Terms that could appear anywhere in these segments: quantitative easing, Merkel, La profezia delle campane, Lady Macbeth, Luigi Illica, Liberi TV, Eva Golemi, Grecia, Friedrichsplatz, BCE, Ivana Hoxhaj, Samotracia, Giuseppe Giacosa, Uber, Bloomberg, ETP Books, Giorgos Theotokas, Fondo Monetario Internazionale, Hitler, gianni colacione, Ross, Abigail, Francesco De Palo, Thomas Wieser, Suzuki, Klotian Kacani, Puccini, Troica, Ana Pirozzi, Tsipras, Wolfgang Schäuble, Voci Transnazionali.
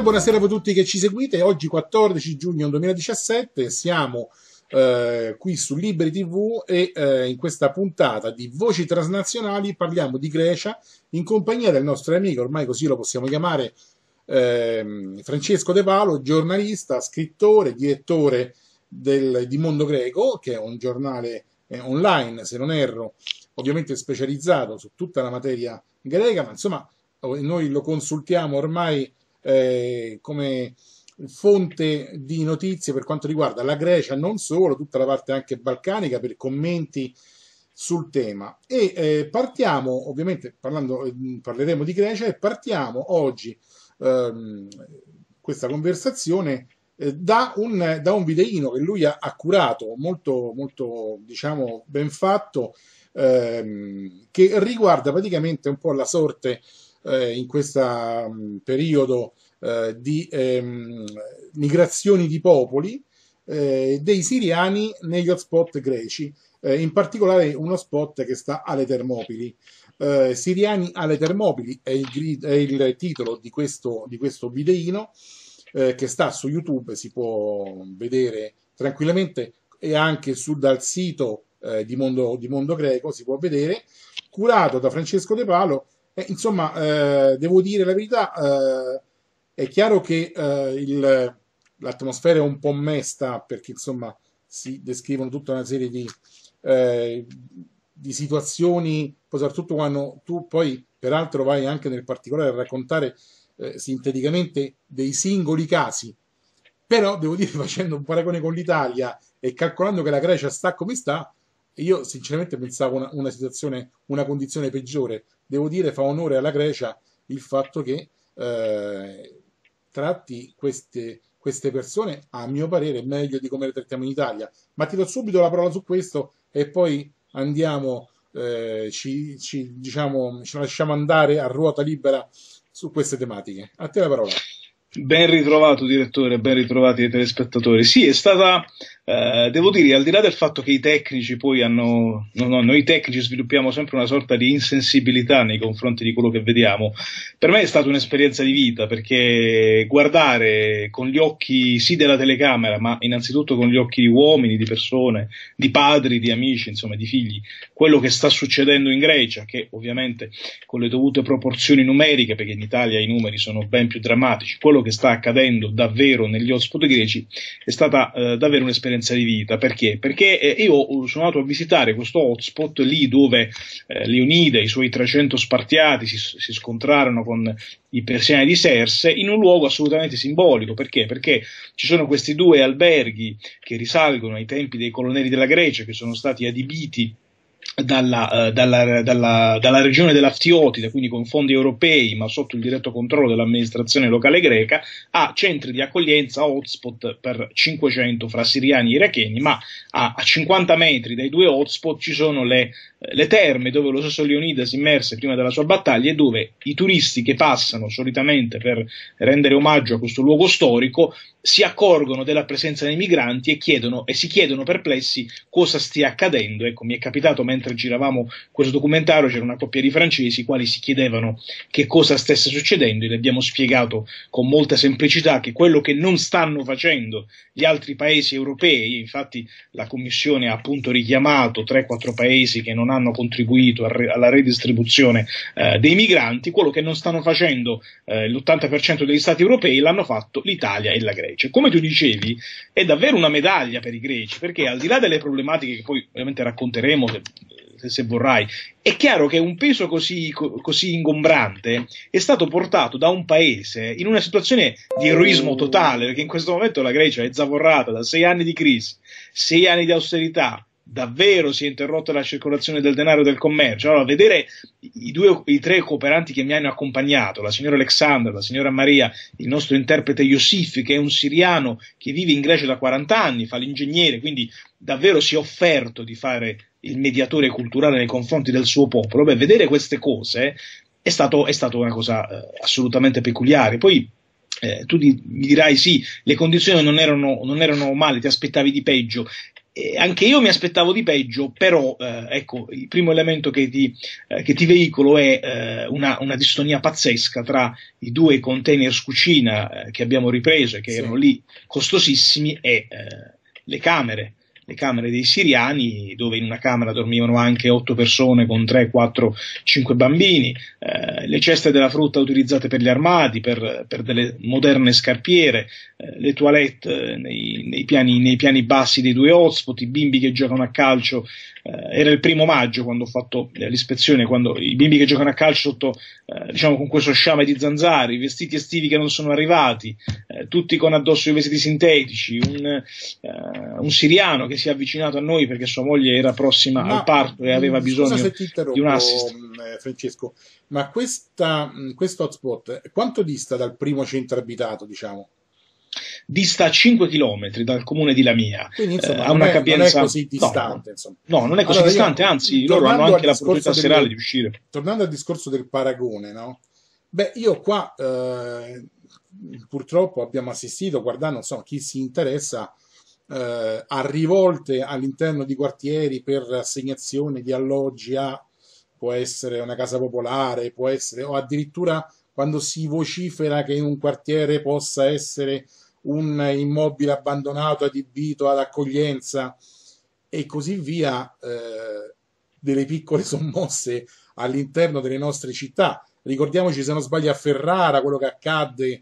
Buonasera a tutti che ci seguite. Oggi 14 giugno 2017 siamo qui su Liberi TV e in questa puntata di Voci Transnazionali parliamo di Grecia in compagnia del nostro amico, ormai così lo possiamo chiamare, Francesco De Palo, giornalista, scrittore, direttore di Mondo Greco, che è un giornale online, se non erro, ovviamente specializzato su tutta la materia greca, ma insomma noi lo consultiamo ormai come fonte di notizie per quanto riguarda la Grecia, non solo, tutta la parte anche balcanica, per commenti sul tema. E partiamo, ovviamente parleremo di Grecia e partiamo oggi questa conversazione da un videino che lui ha curato, molto, molto diciamo ben fatto, che riguarda praticamente un po' la sorte in questo periodo di migrazioni di popoli dei siriani negli hotspot greci, in particolare uno spot che sta alle Termopili. Siriani alle Termopili è il titolo di questo videino che sta su YouTube, si può vedere tranquillamente, e anche dal sito di Mondo Greco si può vedere, curato da Francesco De Palo. Insomma, devo dire la verità, è chiaro che l'atmosfera è un po' mesta, perché insomma si descrivono tutta una serie di situazioni, soprattutto quando tu poi peraltro vai anche nel particolare a raccontare sinteticamente dei singoli casi, però devo dire, facendo un paragone con l'Italia e calcolando che la Grecia sta come sta, io sinceramente pensavo una situazione, una condizione peggiore. Devo dire, fa onore alla Grecia il fatto che tratti queste persone, a mio parere, meglio di come le trattiamo in Italia. Ma ti do subito la parola su questo e poi andiamo, ci lasciamo andare a ruota libera su queste tematiche. A te la parola. Ben ritrovato direttore, ben ritrovati i telespettatori. Sì, è stata, devo dire, al di là del fatto che i tecnici poi noi tecnici sviluppiamo sempre una sorta di insensibilità nei confronti di quello che vediamo, per me è stata un'esperienza di vita, perché guardare con gli occhi sì della telecamera, ma innanzitutto con gli occhi di uomini, di persone, di padri, di amici, insomma di figli, quello che sta succedendo in Grecia, che ovviamente con le dovute proporzioni numeriche, perché in Italia i numeri sono ben più drammatici, quello che sta accadendo davvero negli hotspot greci è stata davvero un'esperienza di vita. Perché? Perché io sono andato a visitare questo hotspot lì dove Leonida e i suoi 300 spartiati si scontrarono con i persiani di Serse, in un luogo assolutamente simbolico. Perché? Perché ci sono questi due alberghi che risalgono ai tempi dei colonnelli della Grecia, che sono stati adibiti dalla regione dell'Aftiotide, quindi con fondi europei ma sotto il diretto controllo dell'amministrazione locale greca, a centri di accoglienza, hotspot per 500 fra siriani e iracheni, ma a 50 metri dai due hotspot ci sono le terme dove lo stesso Leonida si immerse prima della sua battaglia, e dove i turisti che passano solitamente per rendere omaggio a questo luogo storico si accorgono della presenza dei migranti e si chiedono perplessi cosa stia accadendo. Ecco, mi è capitato mentre giravamo questo documentario, c'era una coppia di francesi i quali si chiedevano che cosa stesse succedendo, e le abbiamo spiegato con molta semplicità che quello che non stanno facendo gli altri paesi europei, infatti la Commissione ha appunto richiamato 3-4 paesi che non hanno contribuito alla redistribuzione dei migranti, quello che non stanno facendo l'80% degli stati europei l'hanno fatto l'Italia e la Grecia. Come tu dicevi, è davvero una medaglia per i greci, perché al di là delle problematiche che poi ovviamente racconteremo se vorrai, è chiaro che un peso così ingombrante è stato portato da un paese in una situazione di eroismo totale, perché in questo momento la Grecia è zavorrata da 6 anni di crisi, 6 anni di austerità, davvero si è interrotta la circolazione del denaro e del commercio. Allora, vedere i tre cooperanti che mi hanno accompagnato, la signora Alexandra, la signora Maria, il nostro interprete Yosif, che è un siriano che vive in Grecia da 40 anni, fa l'ingegnere, quindi davvero si è offerto di fare il mediatore culturale nei confronti del suo popolo. Beh, vedere queste cose è stata una cosa assolutamente peculiare. Poi tu mi dirai sì, le condizioni non erano male, ti aspettavi di peggio. Anche io mi aspettavo di peggio, però ecco, il primo elemento che ti veicolo è una distonia pazzesca tra i due container cucina che abbiamo ripreso e che erano lì costosissimi e le camere dei siriani, dove in una camera dormivano anche 8 persone con 3, 4, 5 bambini, le ceste della frutta utilizzate per gli armadi, per delle moderne scarpiere, le toilette nei piani bassi dei due hotspot, i bimbi che giocano a calcio. Era il 1° maggio quando ho fatto l'ispezione, quando i bimbi che giocano a calcio sotto, diciamo, con questo sciame di zanzari, i vestiti estivi che non sono arrivati, tutti con addosso i vestiti sintetici, un siriano che si è avvicinato a noi perché sua moglie era prossima al parto e aveva bisogno di un assist. Francesco, ma questo hotspot quanto dista dal primo centro abitato, diciamo? Dista a 5 km dal comune di Lamia. Quindi, insomma, ha una capienza, non è così distante. No, non è così distante, anzi, loro hanno anche la possibilità serale di uscire. Tornando al discorso del paragone, no? Beh, io qua purtroppo abbiamo assistito, guardando, non so, chi si interessa, a rivolte all'interno di quartieri per assegnazione di alloggi a, può essere una casa popolare, può essere, o addirittura quando si vocifera che in un quartiere possa essere un immobile abbandonato adibito ad accoglienza e così via, delle piccole sommosse all'interno delle nostre città. Ricordiamoci, se non sbaglio, a Ferrara quello che accadde,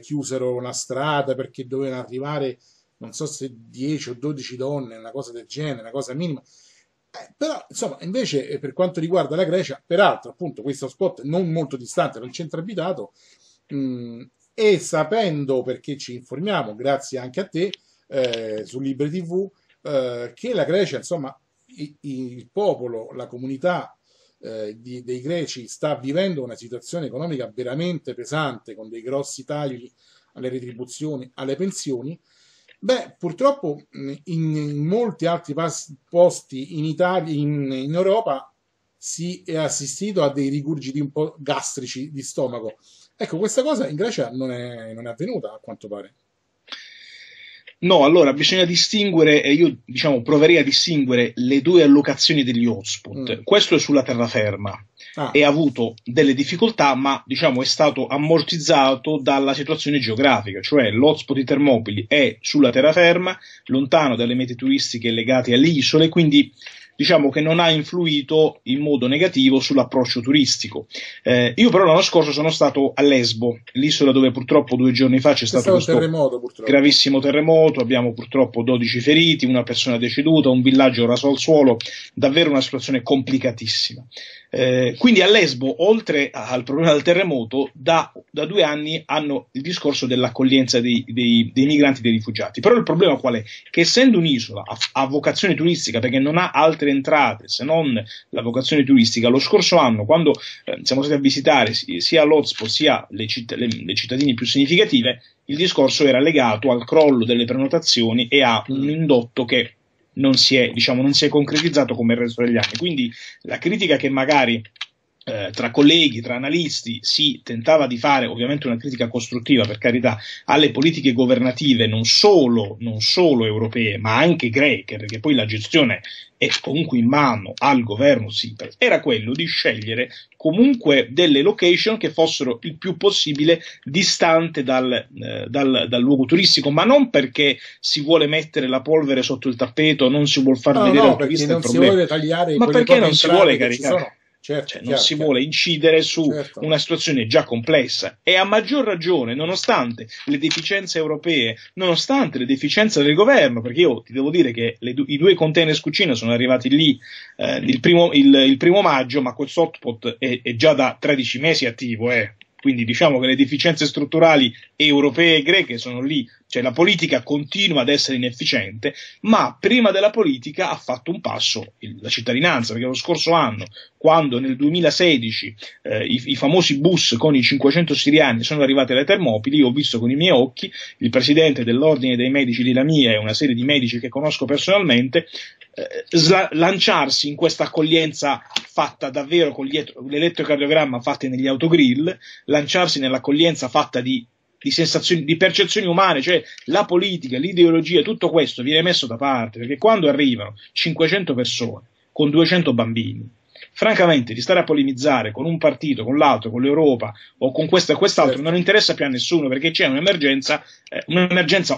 chiusero una strada perché dovevano arrivare non so se 10 o 12 donne, una cosa del genere, una cosa minima. Però insomma, invece, per quanto riguarda la Grecia, peraltro appunto questo spot non molto distante dal centro abitato, e sapendo, perché ci informiamo grazie anche a te, su Liberi TV, che la Grecia, insomma, il popolo, la comunità dei greci sta vivendo una situazione economica veramente pesante, con dei grossi tagli alle retribuzioni, alle pensioni. Beh, purtroppo in molti altri posti in Italia, in Europa, si è assistito a dei rigurgiti un po' gastrici di stomaco. Ecco, questa cosa in Grecia non è avvenuta, a quanto pare. No, allora bisogna distinguere, io diciamo proverei a distinguere le due allocazioni degli hotspot. Questo è sulla terraferma e ha avuto delle difficoltà, ma diciamo è stato ammortizzato dalla situazione geografica, cioè l'hotspot di Termopili è sulla terraferma, lontano dalle mete turistiche legate alle isole, quindi diciamo che non ha influito in modo negativo sull'approccio turistico. Io però l'anno scorso sono stato a Lesbo, l'isola dove purtroppo 2 giorni fa c'è stato questo gravissimo terremoto, abbiamo purtroppo 12 feriti, una persona deceduta, un villaggio raso al suolo, davvero una situazione complicatissima. Quindi a Lesbo, oltre al problema del terremoto, da 2 anni hanno il discorso dell'accoglienza dei migranti e dei rifugiati. Però il problema qual è? Che essendo un'isola a vocazione turistica, perché non ha altre entrate se non la vocazione turistica, lo scorso anno, quando siamo stati a visitare sia l'hotspot sia le cittadine più significative, il discorso era legato al crollo delle prenotazioni e a un indotto che non si è concretizzato come il resto degli anni. Quindi la critica che magari tra colleghi, tra analisti si tentava di fare, ovviamente una critica costruttiva, per carità, alle politiche governative non solo europee ma anche greche, perché poi la gestione è comunque in mano al governo Tsipras, era quello di scegliere comunque delle location che fossero il più possibile distante dal luogo turistico, ma non perché si vuole mettere la polvere sotto il tappeto, non si vuol far vedere al turista il problema, ma perché non si vuole caricare. Certo, cioè, non si vuole incidere su una situazione già complessa, e a maggior ragione nonostante le deficienze europee, nonostante le deficienze del governo, perché io ti devo dire che i 2 container cucina sono arrivati lì il 1° maggio, ma questo hotspot è già da 13 mesi attivo, Quindi diciamo che le deficienze strutturali europee e greche sono lì, cioè la politica continua ad essere inefficiente, ma prima della politica ha fatto un passo la cittadinanza, perché lo scorso anno, quando nel 2016 i famosi bus con i 500 siriani sono arrivati alle Termopili, ho visto con i miei occhi il presidente dell'ordine dei medici di Lamia e una serie di medici che conosco personalmente lanciarsi in questa accoglienza fatta davvero con l'elettrocardiogramma fatta negli autogrill, lanciarsi nell'accoglienza fatta di di sensazioni, di percezioni umane, cioè la politica, l'ideologia, tutto questo viene messo da parte, perché quando arrivano 500 persone con 200 bambini, francamente di stare a polemizzare con un partito, con l'altro, con l'Europa o con questo e quest'altro non interessa più a nessuno, perché c'è un'emergenza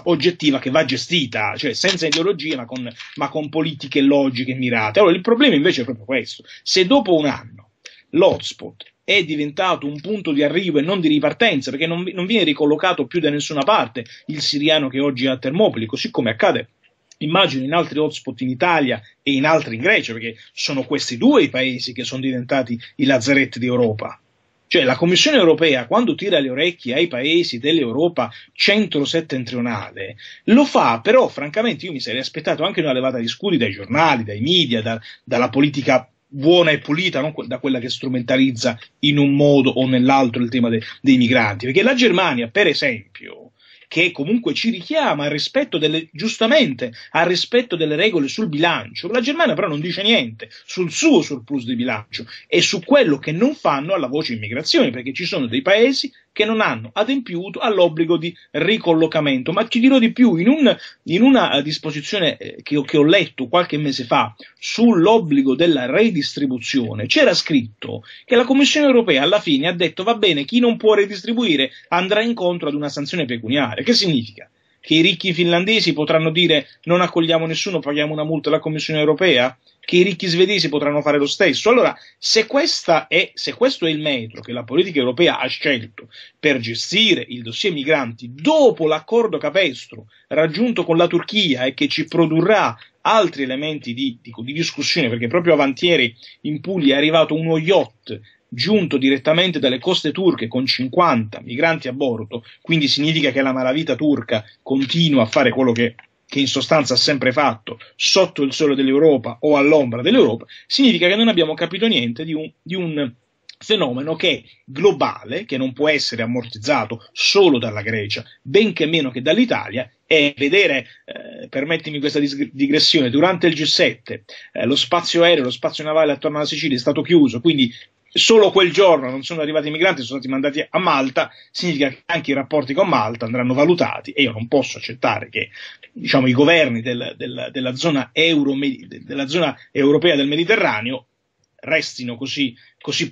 oggettiva che va gestita, cioè senza ideologie ma con politiche logiche mirate. Allora il problema invece è proprio questo: se dopo un anno l'hotspot è diventato un punto di arrivo e non di ripartenza, perché non viene ricollocato più da nessuna parte il siriano che oggi è a Termopili, così come accade immagino in altri hotspot in Italia e in altri in Grecia, perché sono questi due i paesi che sono diventati i lazzaretti d'Europa. Cioè la Commissione europea, quando tira le orecchie ai paesi dell'Europa centro-settentrionale, lo fa, però francamente io mi sarei aspettato anche una levata di scudi dai giornali, dai media, dalla politica buona e pulita, non da quella che strumentalizza in un modo o nell'altro il tema dei migranti. Perché la Germania, per esempio, che comunque ci richiama al rispetto giustamente al rispetto delle regole sul bilancio, la Germania però non dice niente sul suo surplus di bilancio e su quello che non fanno alla voce immigrazione, perché ci sono dei paesi che non hanno adempiuto all'obbligo di ricollocamento. Ma ti dirò di più, in una disposizione che ho letto qualche mese fa sull'obbligo della redistribuzione, c'era scritto che la Commissione europea alla fine ha detto va bene, chi non può redistribuire andrà incontro ad una sanzione pecuniaria. Che significa? Che i ricchi finlandesi potranno dire non accogliamo nessuno, paghiamo una multa alla Commissione europea? Che i ricchi svedesi potranno fare lo stesso? Allora, se questo è il metro che la politica europea ha scelto per gestire il dossier migranti dopo l'accordo capestro raggiunto con la Turchia e che ci produrrà altri elementi di discussione, perché proprio avantieri in Puglia è arrivato uno yacht giunto direttamente dalle coste turche con 50 migranti a bordo, quindi significa che la malavita turca continua a fare quello che in sostanza ha sempre fatto sotto il sole dell'Europa o all'ombra dell'Europa, significa che non abbiamo capito niente di un fenomeno che è globale, che non può essere ammortizzato solo dalla Grecia, benché meno che dall'Italia. E vedere, permettimi questa digressione, durante il G7 lo spazio aereo, lo spazio navale attorno alla Sicilia è stato chiuso, quindi solo quel giorno non sono arrivati i migranti, sono stati mandati a Malta, significa che anche i rapporti con Malta andranno valutati e io non posso accettare che, diciamo, i governi della zona europea del Mediterraneo restino così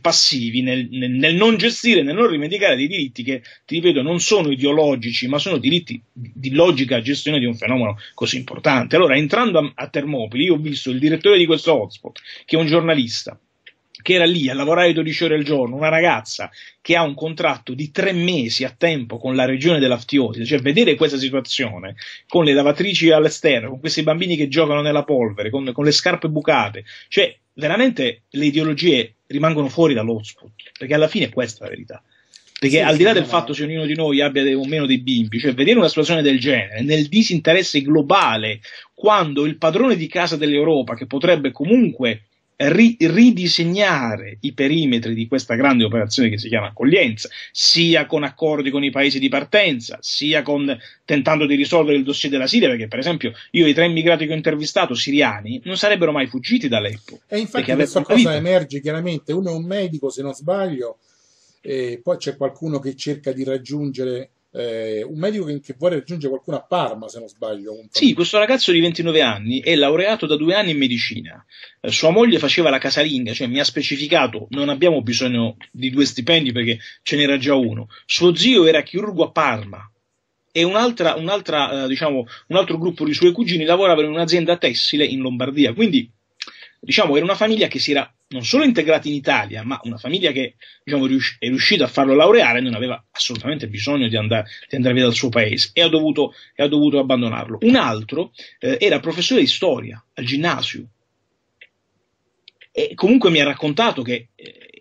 passivi nel non gestire, nel non rivendicare dei diritti che, ti ripeto, non sono ideologici, ma sono diritti di logica gestione di un fenomeno così importante. Allora, entrando a Termopili, io ho visto il direttore di questo hotspot, che è un giornalista, che era lì a lavorare 12 ore al giorno, una ragazza che ha un contratto di 3 mesi a tempo con la regione dell'Aftiotide. Cioè vedere questa situazione con le lavatrici all'esterno, con questi bambini che giocano nella polvere, con le scarpe bucate, cioè veramente le ideologie rimangono fuori dall'hotspot, perché alla fine questa è la verità. Perché al di là del fatto se ognuno di noi abbia o meno dei bimbi, cioè vedere una situazione del genere nel disinteresse globale, quando il padrone di casa dell'Europa, che potrebbe comunque ridisegnare i perimetri di questa grande operazione che si chiama accoglienza, sia con accordi con i paesi di partenza, sia tentando di risolvere il dossier della Siria, perché per esempio io i 3 immigrati che ho intervistato siriani non sarebbero mai fuggiti da Aleppo. E infatti questa cosa emerge chiaramente, uno è un medico se non sbaglio, e poi c'è qualcuno che cerca di raggiungere un medico che vuole raggiungere qualcuno a Parma, se non sbaglio. Sì, questo ragazzo di 29 anni è laureato da 2 anni in medicina, sua moglie faceva la casalinga, cioè mi ha specificato non abbiamo bisogno di 2 stipendi perché ce n'era già uno, suo zio era chirurgo a Parma e un altro gruppo di suoi cugini lavorava in un'azienda tessile in Lombardia, quindi diciamo era una famiglia che si era non solo integrati in Italia, ma una famiglia che, diciamo, è riuscita a farlo laureare, non aveva assolutamente bisogno di andare via dal suo paese e ha dovuto abbandonarlo. Un altro era professore di storia al ginnasio e comunque mi ha raccontato che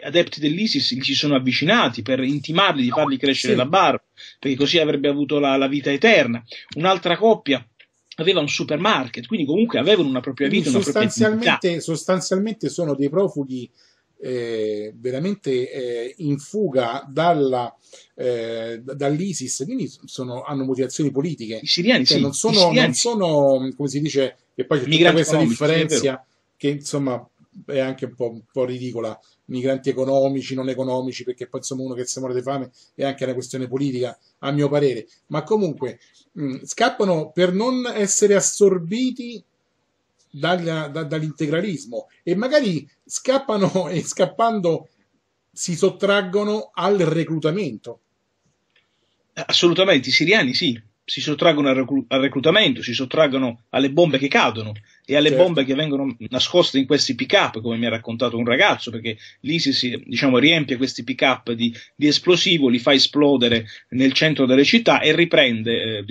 adepti dell'ISIS gli si sono avvicinati per intimarli di fargli crescere la barba, perché così avrebbe avuto la vita eterna. Un'altra coppia aveva un supermarket, quindi comunque avevano una propria vita, sostanzialmente sono dei profughi veramente in fuga dall'ISIS, quindi hanno motivazioni politiche. I siriani, cioè, sì, non sono, come si dice, e poi c'è tutta questa differenza che insomma è anche un po' ridicola, migranti economici, non economici, perché poi insomma uno che si muore di fame è anche una questione politica, a mio parere, ma comunque scappano per non essere assorbiti dall'integralismo, e magari scappano, e scappando si sottraggono al reclutamento. Assolutamente, i siriani sì, si sottraggono al reclutamento, si sottraggono alle bombe che cadono e alle bombe che vengono nascoste in questi pick-up, come mi ha raccontato un ragazzo, perché l'ISIS, diciamo, riempie questi pick-up di esplosivo, li fa esplodere nel centro delle città e riprende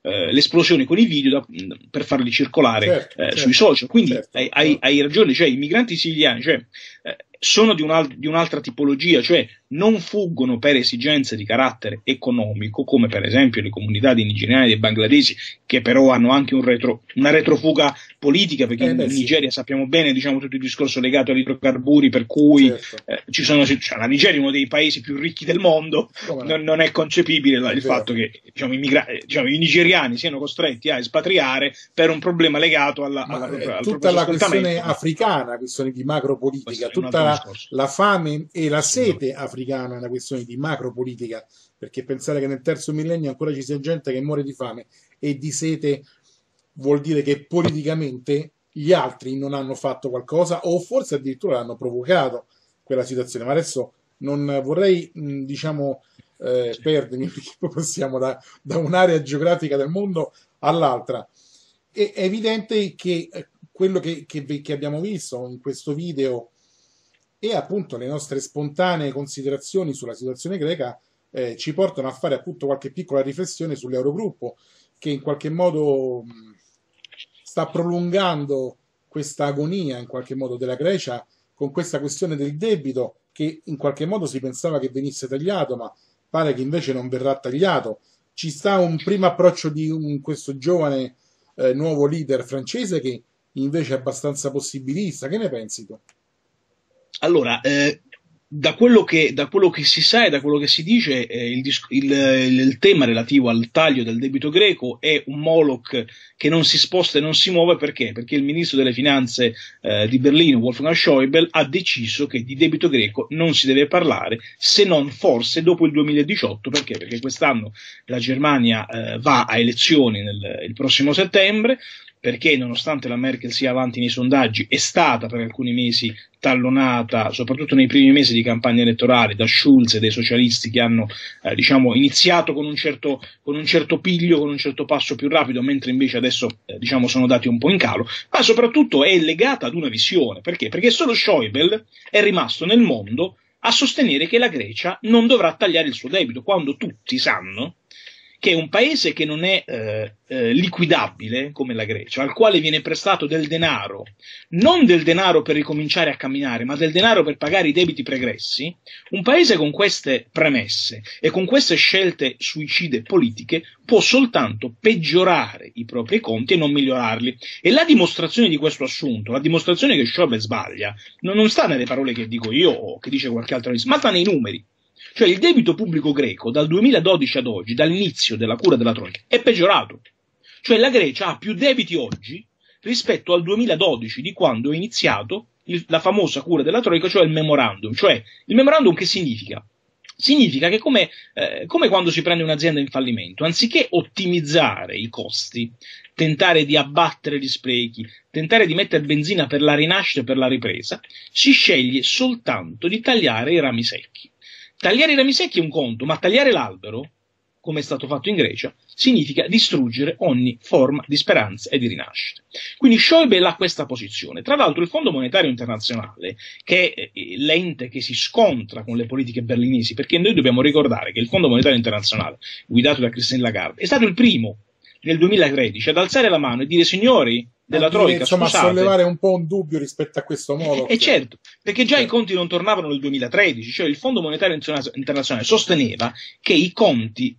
le esplosioni con i video per farli circolare sui social. Quindi hai ragione, cioè, i migranti siriani sono di un'altra tipologia, cioè non fuggono per esigenze di carattere economico, come per esempio le comunità di nigeriani e dei bangladesi, che però hanno anche una retrofuga politica, perché in Nigeria sappiamo bene, diciamo, tutto il discorso legato agli idrocarburi, per cui cioè, la Nigeria è uno dei paesi più ricchi del mondo, non è concepibile il fatto che i nigeriani siano costretti a espatriare per un problema legato al tutta la questione africana, questione di macropolitica, tutta la fame e la sete africana, una questione di macropolitica, perché pensare che nel terzo millennio ancora ci sia gente che muore di fame e di sete vuol dire che politicamente gli altri non hanno fatto qualcosa, o forse addirittura l'hanno provocato quella situazione. Ma adesso non vorrei perdermi, perché possiamo da un'area geografica del mondo all'altra. È evidente che quello che abbiamo visto in questo video e appunto le nostre spontanee considerazioni sulla situazione greca ci portano a fare appunto qualche piccola riflessione sull'Eurogruppo, che in qualche modo sta prolungando questa agonia in qualche modo della Grecia, con questa questione del debito che in qualche modo si pensava che venisse tagliato, ma pare che invece non verrà tagliato. Ci sta un primo approccio di questo giovane nuovo leader francese, che invece è abbastanza possibilista. Che ne pensi tu? Allora, da quello che si sa e da quello che si dice, il tema relativo al taglio del debito greco è un moloch che non si sposta e non si muove. Perché? Perché il ministro delle finanze di Berlino, Wolfgang Schäuble, ha deciso che di debito greco non si deve parlare, se non forse dopo il 2018. Perché? Perché quest'anno la Germania va a elezioni il prossimo settembre, perché nonostante la Merkel sia avanti nei sondaggi è stata per alcuni mesi tallonata, soprattutto nei primi mesi di campagna elettorale, da Schulz e dai socialisti, che hanno iniziato con un certo piglio, con un certo passo più rapido, mentre invece adesso sono dati un po' in calo. Ma soprattutto è legata ad una visione. Perché? Perché solo Schäuble è rimasto nel mondo a sostenere che la Grecia non dovrà tagliare il suo debito, quando tutti sanno che è un paese che non è liquidabile come la Grecia, al quale viene prestato del denaro, non del denaro per ricominciare a camminare, ma del denaro per pagare i debiti pregressi. Un paese con queste premesse e con queste scelte suicide politiche può soltanto peggiorare i propri conti e non migliorarli. E la dimostrazione di questo assunto, la dimostrazione che Schäuble sbaglia, non sta nelle parole che dico io o che dice qualche altro, ma sta nei numeri. Cioè il debito pubblico greco dal 2012 ad oggi, dall'inizio della cura della Troica, è peggiorato. Cioè la Grecia ha più debiti oggi rispetto al 2012, di quando è iniziato la famosa cura della Troica, cioè il memorandum. Cioè il memorandum che significa? Significa che come quando si prende un'azienda in fallimento, anziché ottimizzare i costi, tentare di abbattere gli sprechi, tentare di mettere benzina per la rinascita e per la ripresa, si sceglie soltanto di tagliare i rami secchi. Tagliare i rami secchi è un conto, ma tagliare l'albero, come è stato fatto in Grecia, significa distruggere ogni forma di speranza e di rinascita. Quindi Schäuble ha questa posizione. Tra l'altro il Fondo Monetario Internazionale, che è l'ente che si scontra con le politiche berlinesi, perché noi dobbiamo ricordare che il Fondo Monetario Internazionale, guidato da Christine Lagarde, è stato il primo nel 2013 ad alzare la mano e dire: signori della Troica, insomma, scusate, sollevare un po' un dubbio rispetto a questo modo. E certo, perché già i conti non tornavano nel 2013, cioè il Fondo Monetario Internazionale sosteneva che i conti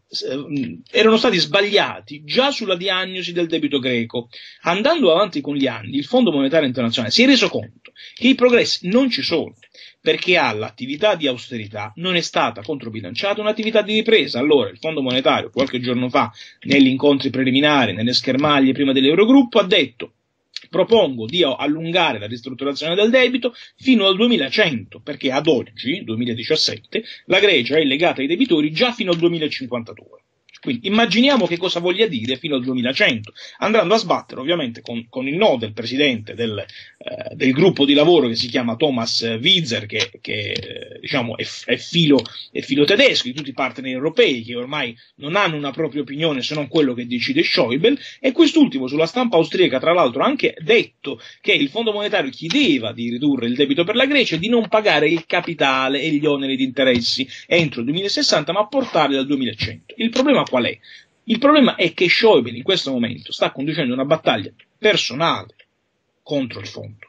erano stati sbagliati già sulla diagnosi del debito greco. Andando avanti con gli anni, il Fondo Monetario Internazionale si è reso conto che i progressi non ci sono, perché all'attività di austerità non è stata controbilanciata un'attività di ripresa. Allora il Fondo Monetario qualche giorno fa, negli incontri preliminari, nelle schermaglie prima dell'Eurogruppo, ha detto: propongo di allungare la ristrutturazione del debito fino al 2100, perché ad oggi, 2017, la Grecia è legata ai debitori già fino al 2052. Quindi immaginiamo che cosa voglia dire fino al 2100, andando a sbattere ovviamente con il no del presidente del gruppo di lavoro che si chiama Thomas Wieser, che diciamo è filo tedesco, di tutti i partner europei che ormai non hanno una propria opinione se non quello che decide Schäuble, e quest'ultimo sulla stampa austriaca tra l'altro ha anche detto che il Fondo Monetario chiedeva di ridurre il debito per la Grecia e di non pagare il capitale e gli oneri di interessi entro il 2060, ma portarli al 2100. Il problema qual è? Il problema è che Schäuble in questo momento sta conducendo una battaglia personale contro il fondo.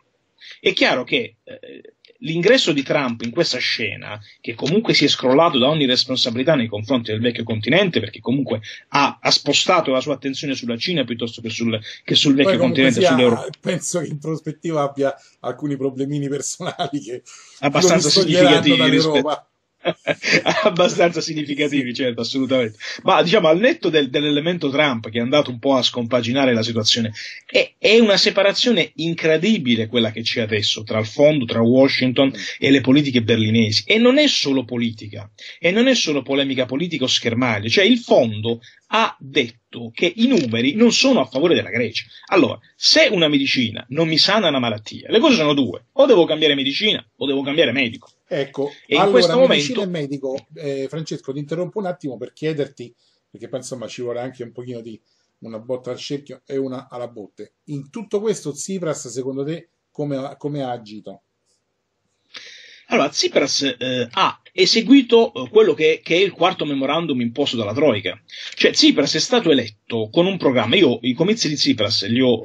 È chiaro che l'ingresso di Trump in questa scena, che comunque si è scrollato da ogni responsabilità nei confronti del vecchio continente, perché comunque ha spostato la sua attenzione sulla Cina piuttosto che sul vecchio continente, sull'Europa. Penso che in prospettiva abbia alcuni problemini personali che abbastanza significativi rispetto abbastanza significativi, certo, assolutamente, ma diciamo al netto dell'elemento Trump che è andato un po' a scompaginare la situazione, è una separazione incredibile quella che c'è adesso tra il fondo, tra Washington e le politiche berlinesi, e non è solo politica, e non è solo polemica politica o schermaglia, cioè il fondo ha detto che i numeri non sono a favore della Grecia. Allora, se una medicina non mi sana una malattia, le cose sono due: o devo cambiare medicina o devo cambiare medico. Ecco, e allora, in questo medicina momento... e medico, Francesco, ti interrompo un attimo per chiederti, perché penso ci vorrà anche un pochino di una botta al cerchio e una alla botte. In tutto questo Tsipras, secondo te, come ha agito? Allora, Tsipras ha eseguito quello che è il quarto memorandum imposto dalla Troica. Cioè, Tsipras è stato eletto con un programma. Io i comizi di Tsipras li ho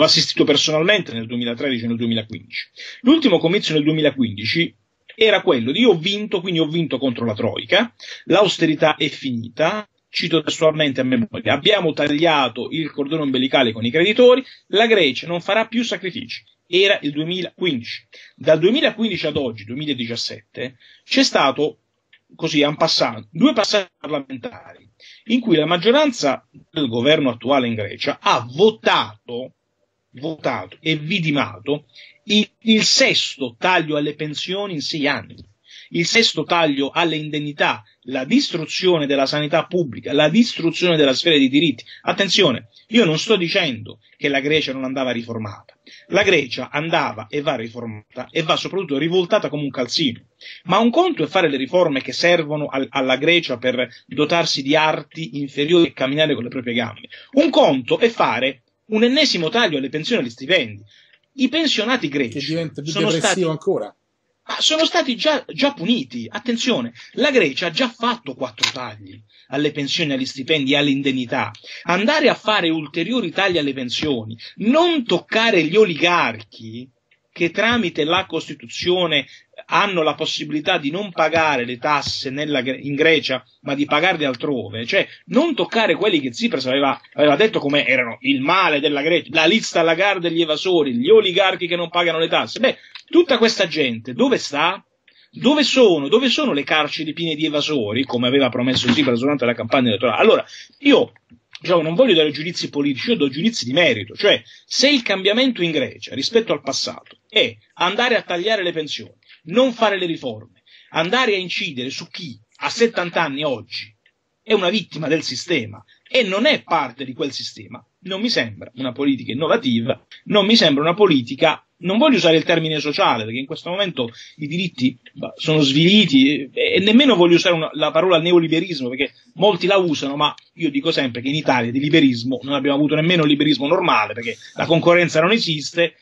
assistito personalmente nel 2013 e nel 2015. L'ultimo comizio nel 2015 era quello di: io ho vinto, quindi ho vinto contro la Troica, l'austerità è finita, cito testualmente a memoria, abbiamo tagliato il cordone ombelicale con i creditori, la Grecia non farà più sacrifici. Era il 2015. Dal 2015 ad oggi, 2017, c'è stato, così, due passaggi parlamentari in cui la maggioranza del governo attuale in Grecia ha votato e vidimato il sesto taglio alle pensioni in 6 anni, il sesto taglio alle indennità, la distruzione della sanità pubblica, la distruzione della sfera dei diritti. Attenzione, io non sto dicendo che la Grecia non andava riformata. La Grecia andava e va riformata, e va soprattutto rivoltata come un calzino. Ma un conto è fare le riforme che servono alla Grecia per dotarsi di arti inferiori e camminare con le proprie gambe. Un conto è fare un ennesimo taglio alle pensioni e agli stipendi. I pensionati greci, che diventa più depressivo ancora. Ma sono stati già puniti. Attenzione, la Grecia ha già fatto 4 tagli alle pensioni, agli stipendi, alle indennità. Andare a fare ulteriori tagli alle pensioni, non toccare gli oligarchi che tramite la Costituzione hanno la possibilità di non pagare le tasse in Grecia, ma di pagarle altrove, cioè non toccare quelli che Tsipras aveva detto come erano il male della Grecia, la lista Lagarde degli evasori, gli oligarchi che non pagano le tasse. Beh, tutta questa gente dove sta? Dove sono le carceri piene di evasori, come aveva promesso Tsipras durante la campagna elettorale? Allora, io non voglio dare giudizi politici, io do giudizi di merito, cioè se il cambiamento in Grecia rispetto al passato è andare a tagliare le pensioni, non fare le riforme, andare a incidere su chi a 70 anni oggi è una vittima del sistema e non è parte di quel sistema, non mi sembra una politica innovativa, non mi sembra una politica, non voglio usare il termine sociale perché in questo momento i diritti sono sviliti e nemmeno voglio usare la parola neoliberismo perché molti la usano, ma io dico sempre che in Italia di liberismo non abbiamo avuto nemmeno il liberismo normale perché la concorrenza non esiste,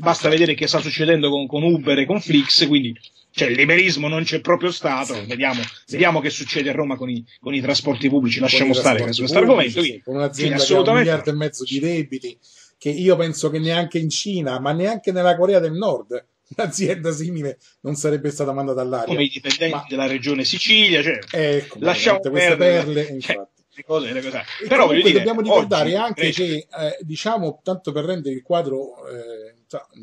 basta vedere che sta succedendo con Uber e con Flix, quindi il liberismo non c'è proprio stato, vediamo che succede a Roma con i trasporti pubblici, lasciamo stare questo argomento, con un'azienda che ha 1,5 miliardi di debiti, che io penso che neanche in Cina, ma neanche nella Corea del Nord, un'azienda simile non sarebbe stata mandata all'aria. Come i dipendenti della regione Sicilia, lasciamo perdere infatti. Però comunque, dobbiamo ricordare anche che tanto per rendere il quadro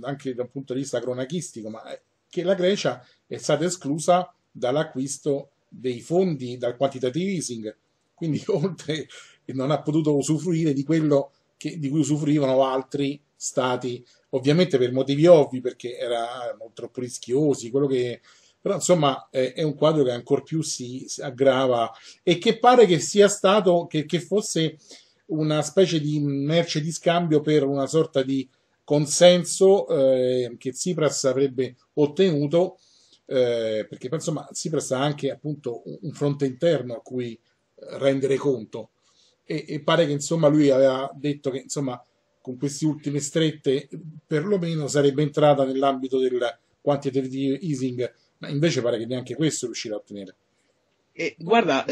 anche da un punto di vista cronachistico, ma che la Grecia è stata esclusa dall'acquisto dei fondi dal quantitative easing, quindi oltre non ha potuto usufruire di quello di cui usufruivano altri stati, ovviamente per motivi ovvi, perché erano troppo rischiosi, quello che... però insomma è un quadro che ancor più si aggrava e che pare che sia stato, che fosse una specie di merce di scambio per una sorta di consenso che Tsipras avrebbe ottenuto, perché insomma Tsipras ha anche appunto un fronte interno a cui rendere conto e pare che insomma lui aveva detto che insomma con queste ultime strette perlomeno sarebbe entrata nell'ambito del quantitative easing, ma invece pare che neanche questo riuscirà a ottenere. Guarda,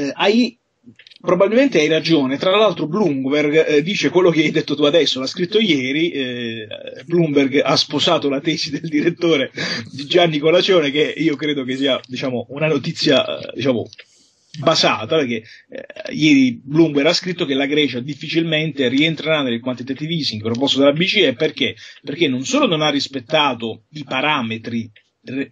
probabilmente hai ragione. Tra l'altro Bloomberg dice quello che hai detto tu adesso, l'ha scritto ieri. Bloomberg ha sposato la tesi del direttore di Gianni Colacione, che io credo che sia, diciamo, una notizia, diciamo, basata, perché ieri Bloomberg ha scritto che la Grecia difficilmente rientrerà nel quantitative easing proposto dalla BCE, perché non solo non ha rispettato i parametri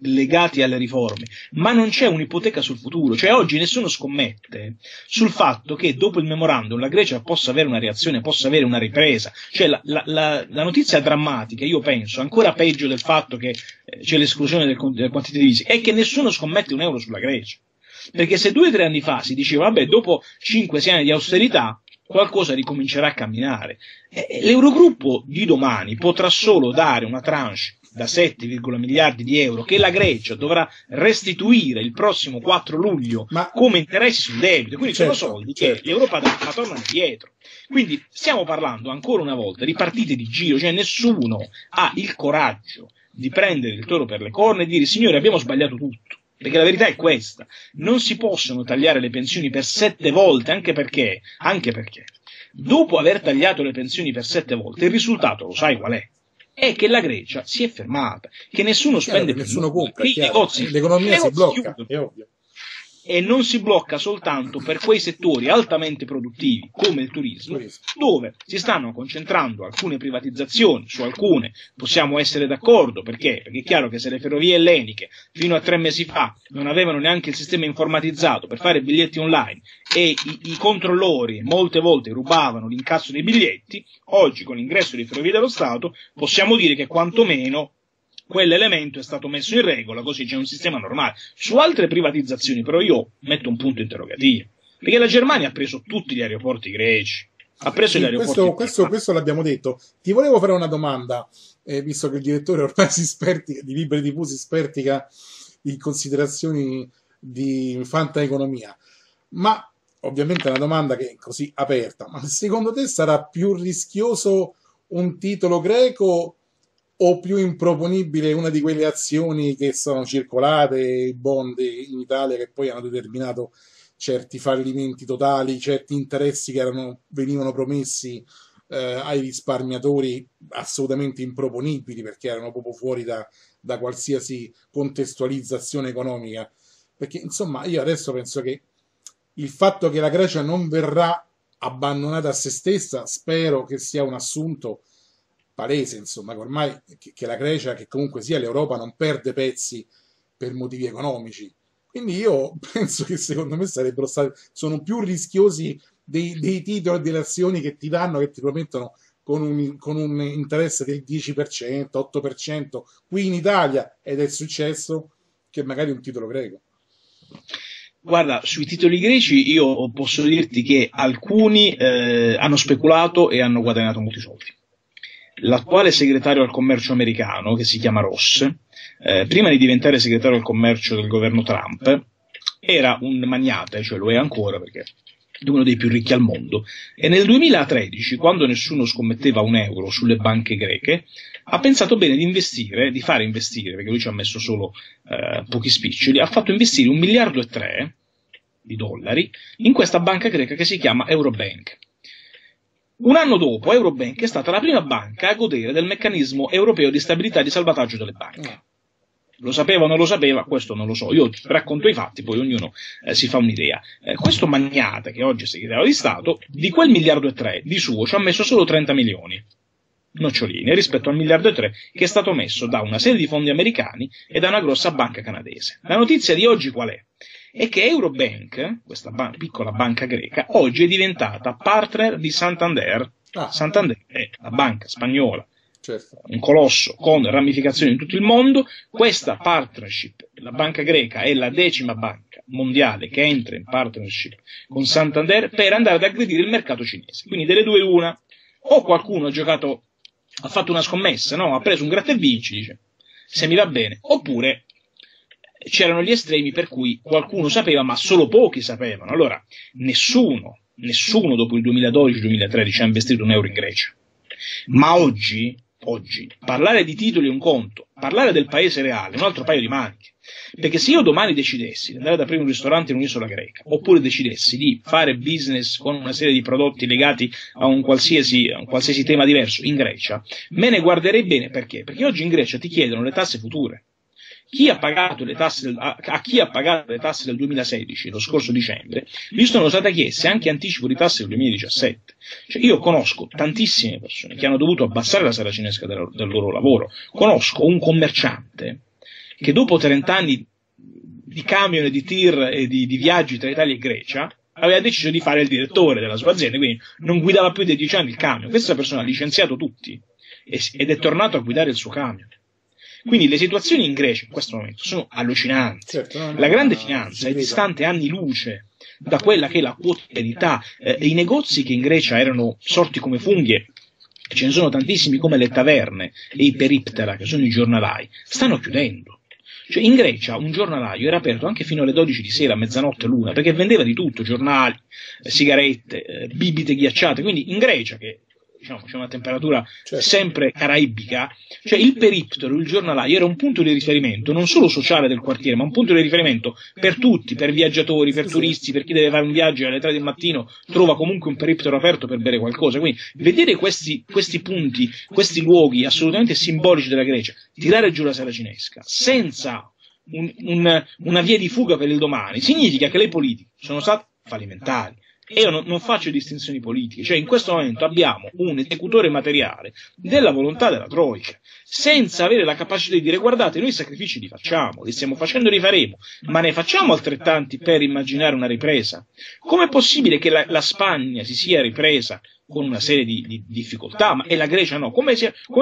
legati alle riforme, ma non c'è un'ipoteca sul futuro, cioè oggi nessuno scommette sul fatto che dopo il memorandum la Grecia possa avere una reazione, possa avere una ripresa, cioè la notizia drammatica, io penso, ancora peggio del fatto che c'è l'esclusione del quantitative easing, è che nessuno scommette un euro sulla Grecia, perché se 2 o 3 anni fa si diceva vabbè dopo 5-6 anni di austerità qualcosa ricomincerà a camminare, l'Eurogruppo di domani potrà solo dare una tranche da 7 miliardi di euro che la Grecia dovrà restituire il prossimo 4 luglio come interessi sul debito, quindi sono soldi che l'Europa dà, ma tornano indietro. Quindi stiamo parlando ancora una volta di partite di giro, cioè nessuno ha il coraggio di prendere il toro per le corna e dire signori abbiamo sbagliato tutto, perché la verità è questa, non si possono tagliare le pensioni per 7 volte, anche perché dopo aver tagliato le pensioni per 7 volte il risultato lo sai qual è che la Grecia si è fermata, che nessuno spende più, nessuno compra, l'economia si blocca, è ovvio. E non si blocca soltanto per quei settori altamente produttivi come il turismo, dove si stanno concentrando alcune privatizzazioni, su alcune possiamo essere d'accordo, perché è chiaro che se le ferrovie elleniche fino a 3 mesi fa non avevano neanche il sistema informatizzato per fare biglietti online e i controllori molte volte rubavano l'incasso dei biglietti, oggi con l'ingresso di Ferrovie dello Stato possiamo dire che quantomeno quell'elemento è stato messo in regola, così c'è un sistema normale. Su altre privatizzazioni però io metto un punto interrogativo, perché la Germania ha preso tutti gli aeroporti greci, ha preso gli aeroporti greci. Questo l'abbiamo detto. Ti volevo fare una domanda, visto che il direttore ormai di Liberi TV si spertica in considerazioni di fantaeconomia, ma ovviamente è una domanda che è così aperta, ma secondo te sarà più rischioso un titolo greco o più improponibile una di quelle azioni che sono circolate, bond in Italia, che poi hanno determinato certi fallimenti totali, certi interessi che venivano promessi ai risparmiatori assolutamente improponibili, perché erano proprio fuori da qualsiasi contestualizzazione economica? Perché insomma io adesso penso che il fatto che la Grecia non verrà abbandonata a se stessa, spero che sia un assunto palese, insomma, che ormai che la Grecia, che comunque sia l'Europa, non perde pezzi per motivi economici. Quindi io penso che secondo me sarebbero stati, sono più rischiosi dei titoli e delle azioni che ti danno, che ti promettono con un interesse del 10%, 8%, qui in Italia, ed è successo, che magari un titolo greco. Guarda, sui titoli greci io posso dirti che alcuni hanno speculato e hanno guadagnato molti soldi. L'attuale segretario al commercio americano, che si chiama Ross, prima di diventare segretario al commercio del governo Trump, era un magnate, cioè lo è ancora perché è uno dei più ricchi al mondo, e nel 2013, quando nessuno scommetteva un euro sulle banche greche, ha pensato bene di investire, di fare investire, perché lui ci ha messo solo pochi spiccioli, ha fatto investire 1,3 miliardi di dollari in questa banca greca che si chiama Eurobank. Un anno dopo, Eurobank è stata la prima banca a godere del meccanismo europeo di stabilità e di salvataggio delle banche. Lo sapeva o non lo sapeva, questo non lo so. Io racconto i fatti, poi ognuno si fa un'idea. Questo magnate, che oggi è segretario di Stato, di quel 1,3 miliardi di suo ci ha messo solo 30 milioni noccioline, rispetto al 1,3 miliardi che è stato messo da una serie di fondi americani e da una grossa banca canadese. La notizia di oggi qual è? È che Eurobank, questa piccola banca greca, oggi è diventata partner di Santander Santander è la banca spagnola, certo, un colosso con ramificazioni in tutto il mondo. Questa partnership, la banca greca è la 10ª banca mondiale che entra in partnership con Santander per andare ad aggredire il mercato cinese. Quindi delle due una, o qualcuno ha giocato, ha fatto una scommessa, no? Ha preso un gratta e vinci, dice se mi va bene, oppure c'erano gli estremi per cui qualcuno sapeva ma solo pochi sapevano. Allora nessuno dopo il 2012-2013 ha investito un euro in Grecia, ma oggi parlare di titoli è un conto, parlare del paese reale è un altro paio di maniche, perché se io domani decidessi di andare ad aprire un ristorante in un'isola greca, oppure decidessi di fare business con una serie di prodotti legati a un qualsiasi tema diverso in Grecia, me ne guarderei bene. Perché oggi in Grecia ti chiedono le tasse future. A chi ha pagato le tasse del 2016, lo scorso dicembre, gli sono state chieste anche anticipo di tasse del 2017. Cioè, io conosco tantissime persone che hanno dovuto abbassare la saracinesca del loro lavoro. Conosco un commerciante che dopo 30 anni di camion e di tir e di viaggi tra Italia e Grecia aveva deciso di fare il direttore della sua azienda, quindi non guidava più di 10 anni il camion. Questa persona ha licenziato tutti ed è tornato a guidare il suo camion. Quindi le situazioni in Grecia in questo momento sono allucinanti. Certo, la grande finanza è distante anni luce da quella che è la quotidianità. I negozi che in Grecia erano sorti come funghi, ce ne sono tantissimi, come le taverne e i periptera, che sono i giornalai, stanno chiudendo. Cioè in Grecia un giornalaio era aperto anche fino alle 12 di sera, mezzanotte, l'una, perché vendeva di tutto, giornali, sigarette, bibite ghiacciate. Quindi in Grecia, che diciamo c'è una temperatura sempre caraibica, cioè il periptero, il giornalaio, era un punto di riferimento non solo sociale del quartiere, ma un punto di riferimento per tutti, per viaggiatori, per turisti, per chi deve fare un viaggio alle 3 del mattino trova comunque un periptero aperto per bere qualcosa. Quindi vedere questi punti, questi luoghi assolutamente simbolici della Grecia, tirare giù la saracinesca senza una via di fuga per il domani, significa che le politiche sono state fallimentari. Io non faccio distinzioni politiche, cioè in questo momento abbiamo un esecutore materiale della volontà della Troica, senza avere la capacità di dire guardate, noi sacrifici li facciamo, li stiamo facendo e li faremo, ma ne facciamo altrettanti per immaginare una ripresa. Com'è possibile che la Spagna si sia ripresa con una serie di difficoltà, ma e la Grecia no? Com'è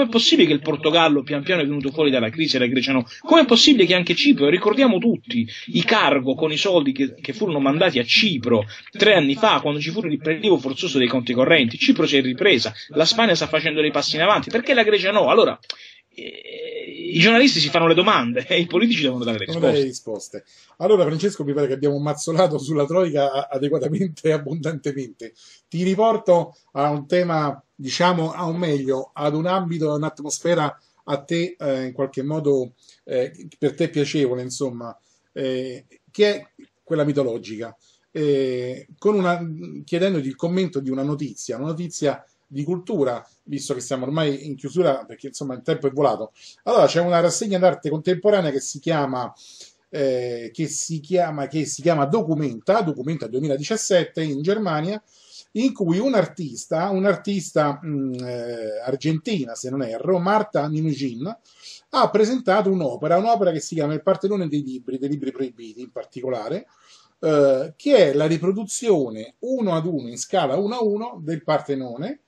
possibile che il Portogallo pian piano è venuto fuori dalla crisi e la Grecia no? Com'è possibile che anche Cipro, ricordiamo tutti i cargo con i soldi che furono mandati a Cipro 3 anni fa, quando ci fu il prelievo forzoso dei conti correnti, Cipro si è ripresa, la Spagna sta facendo dei passi in avanti, perché la Grecia no? Allora i giornalisti si fanno le domande e i politici devono dare le risposte. Allora Francesco, mi pare che abbiamo mazzolato sulla Troica adeguatamente e abbondantemente. Ti riporto a un tema, diciamo, o meglio ad un ambito, un'atmosfera a te in qualche modo per te piacevole, insomma, che è quella mitologica, chiedendoti il commento di una notizia di cultura, visto che siamo ormai in chiusura, perché insomma il tempo è volato. Allora c'è una rassegna d'arte contemporanea che si chiama Documenta 2017 in Germania, in cui un'artista argentina, se non erro, Marta Minujín, ha presentato un'opera che si chiama Il Partenone dei libri proibiti, in particolare, che è la riproduzione 1:1 in scala 1:1 del Partenone,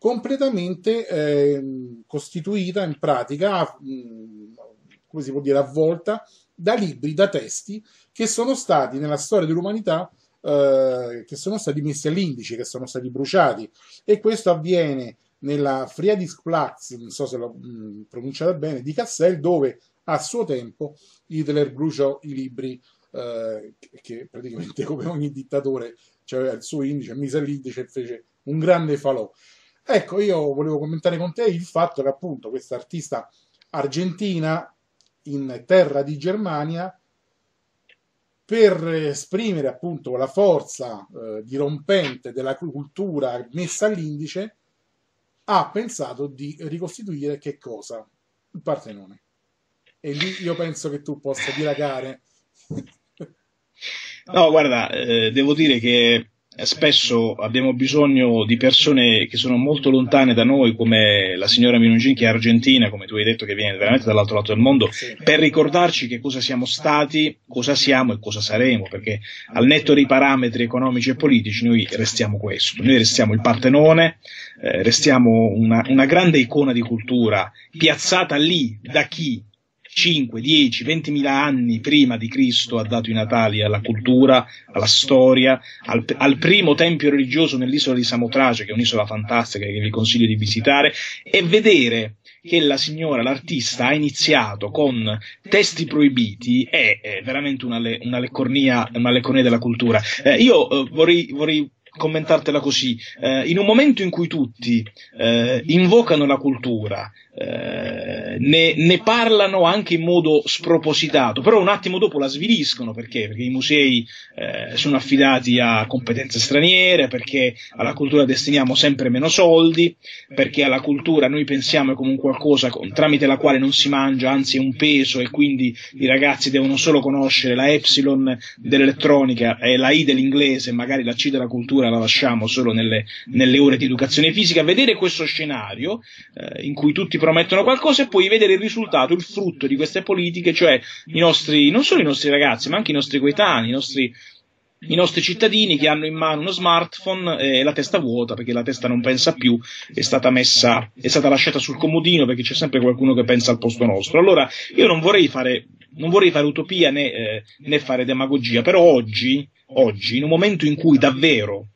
completamente costituita in pratica, come si può dire, avvolta da libri, da testi che sono stati nella storia dell'umanità che sono stati messi all'indice, che sono stati bruciati, e questo avviene nella Friedrichsplatz, non so se l'ho pronunciata bene, di Kassel, dove a suo tempo Hitler bruciò i libri che praticamente, come ogni dittatore, aveva il suo indice, mise all'indice e fece un grande falò. Ecco, io volevo commentare con te il fatto che appunto questa artista argentina in terra di Germania, per esprimere appunto la forza dirompente della cultura messa all'indice, ha pensato di ricostituire che cosa? Il Partenone. E lì io penso che tu possa dilagare. No, guarda, devo dire che spesso abbiamo bisogno di persone che sono molto lontane da noi, come la signora Minujín, che è argentina, come tu hai detto, che viene veramente dall'altro lato del mondo, per ricordarci che cosa siamo stati, cosa siamo e cosa saremo, perché al netto dei parametri economici e politici noi restiamo questo, noi restiamo il Partenone, restiamo una grande icona di cultura piazzata lì da chi 5, 10, 20.000 anni prima di Cristo ha dato i natali alla cultura, alla storia, al primo tempio religioso nell'isola di Samotracia, che è un'isola fantastica che vi consiglio di visitare, e vedere che la signora, l'artista, ha iniziato con testi proibiti è veramente una leccornia della cultura. Io vorrei commentartela così, in un momento in cui tutti invocano la cultura, ne parlano anche in modo spropositato, però un attimo dopo la sviliscono, perché i musei sono affidati a competenze straniere, perché alla cultura destiniamo sempre meno soldi, perché alla cultura noi pensiamo come un qualcosa tramite la quale non si mangia, anzi è un peso, e quindi i ragazzi devono solo conoscere la Epsilon dell'elettronica e la I dell'inglese, magari la C della cultura la lasciamo solo nelle ore di educazione fisica. Vedere questo scenario in cui tutti promettono qualcosa e poi vedere il risultato, il frutto di queste politiche, cioè non solo i nostri ragazzi ma anche i nostri coetanei, i nostri cittadini che hanno in mano uno smartphone e la testa vuota, perché la testa non pensa più, è stata lasciata sul comodino, perché c'è sempre qualcuno che pensa al posto nostro. Allora io non vorrei fare utopia né fare demagogia, però oggi, in un momento in cui davvero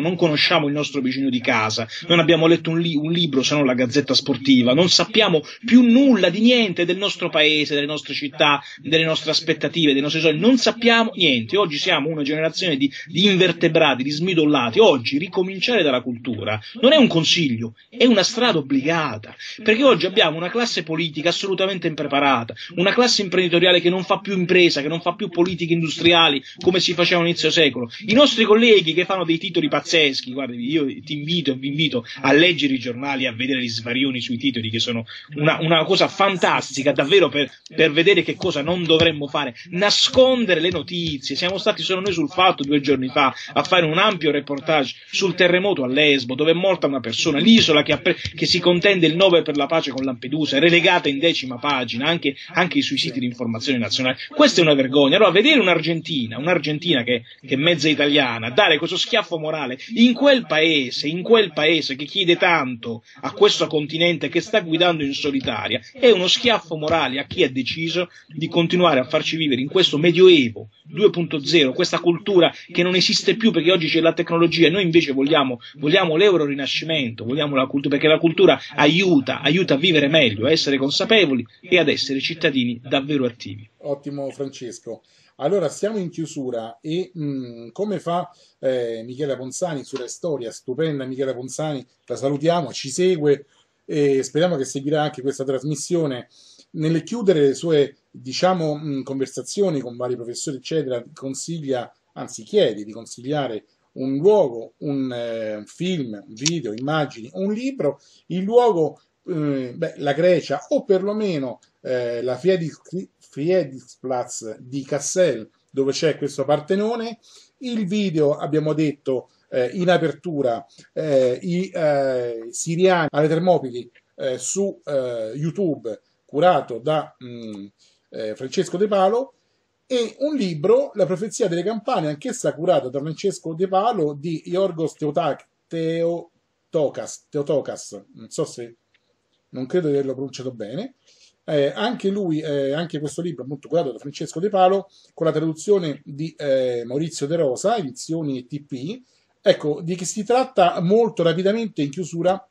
non conosciamo il nostro vicino di casa, non abbiamo letto un libro se non la Gazzetta Sportiva, non sappiamo più nulla di niente del nostro paese, delle nostre città, delle nostre aspettative, dei nostri sogni, non sappiamo niente. Oggi siamo una generazione di invertebrati, di smidollati. Oggi ricominciare dalla cultura non è un consiglio, è una strada obbligata, perché oggi abbiamo una classe politica assolutamente impreparata, una classe imprenditoriale che non fa più impresa, che non fa più politiche industriali come si faceva all'inizio secolo. I nostri colleghi che fanno dei titoli pazzeschi, guardi, io vi invito a leggere i giornali, a vedere gli svarioni sui titoli, che sono una cosa fantastica, davvero, per vedere che cosa non dovremmo fare, nascondere le notizie. Siamo stati solo noi sul Fatto 2 giorni fa a fare un ampio reportage sul terremoto a Lesbo, dove è morta una persona, l'isola che si contende il Nobel per la pace con Lampedusa, è relegata in 10ª pagina anche sui siti di informazione nazionale. Questa è una vergogna. Allora vedere un'Argentina che è mezza italiana, dare questo schiaffo morale in quel paese che chiede tanto a questo continente che sta guidando in solitaria, è uno schiaffo morale a chi ha deciso di continuare a farci vivere in questo medioevo 2.0, questa cultura che non esiste più, perché oggi c'è la tecnologia e noi invece vogliamo l'euro rinascimento, vogliamo la cultura, perché la cultura aiuta a vivere meglio, a essere consapevoli e ad essere cittadini davvero attivi. Ottimo, Francesco. Allora siamo in chiusura e come fa Michela Ponzani sulla storia, stupenda Michela Ponzani, la salutiamo, ci segue e speriamo che seguirà anche questa trasmissione. Nel chiudere le sue conversazioni con vari professori eccetera, chiede di consigliare un luogo, un film, un video, immagini, un libro. Il luogo, la Grecia, o perlomeno la Friedrichsplatz di Kassel, dove c'è questo Partenone. Il video, abbiamo detto in apertura, i Siriani alle Termopili su YouTube, curato da Francesco De Palo, e un libro, La profezia delle campane, anch'essa curata da Francesco De Palo, di Giorgos Theotokas, non so se, non credo di averlo pronunciato bene. Anche lui, anche questo libro molto curato da Francesco De Palo, con la traduzione di Maurizio De Rosa, edizioni ETP. Ecco, di che si tratta molto rapidamente in chiusura.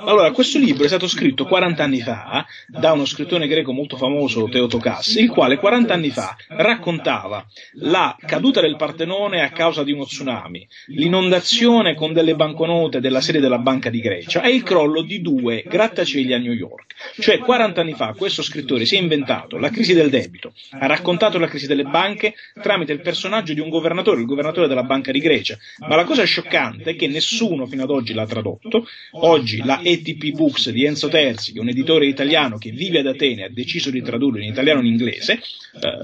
Allora, questo libro è stato scritto 40 anni fa da uno scrittore greco molto famoso, Theotokas, il quale 40 anni fa raccontava la caduta del Partenone a causa di uno tsunami, l'inondazione con delle banconote della sede della Banca di Grecia e il crollo di 2 grattacieli a New York. Cioè 40 anni fa questo scrittore si è inventato la crisi del debito, ha raccontato la crisi delle banche tramite il personaggio di un governatore, il governatore della Banca di Grecia, ma la cosa scioccante è che nessuno fino ad oggi l'ha tradotto. Oggi la ETP Books di Enzo Terzi, che è un editore italiano che vive ad Atene, ha deciso di tradurlo in italiano e in inglese.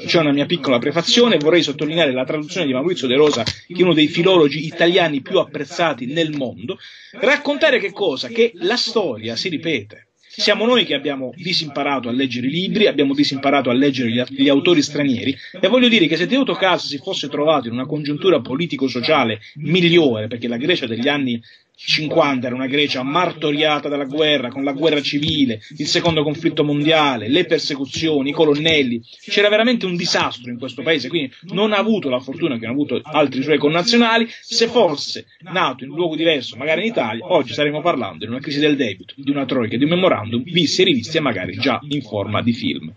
C'è una mia piccola prefazione, vorrei sottolineare la traduzione di Maurizio De Rosa, che è uno dei filologi italiani più apprezzati nel mondo. Raccontare che cosa? Che la storia si ripete. Siamo noi che abbiamo disimparato a leggere i libri, abbiamo disimparato a leggere gli autori stranieri, e voglio dire che se Theotokas si fosse trovato in una congiuntura politico-sociale migliore, perché la Grecia degli anni 50 era una Grecia martoriata dalla guerra, con la guerra civile, il secondo conflitto mondiale, le persecuzioni, i colonnelli, c'era veramente un disastro in questo paese, quindi non ha avuto la fortuna che hanno avuto altri suoi connazionali. Se fosse nato in un luogo diverso, magari in Italia, oggi staremmo parlando di una crisi del debito, di una troica, di un memorandum, visti e rivisti, magari già in forma di film.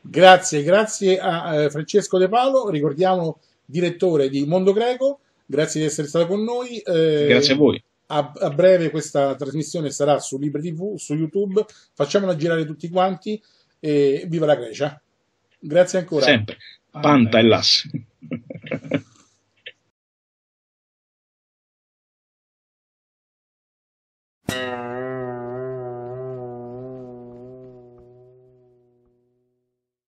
Grazie a Francesco De Palo, ricordiamo direttore di Mondo Greco. Grazie di essere stato con noi. Grazie a voi. A breve questa trasmissione sarà su Liberi TV, su YouTube. Facciamola girare tutti quanti. Viva la Grecia! Grazie ancora. Sempre. Panta e Lass.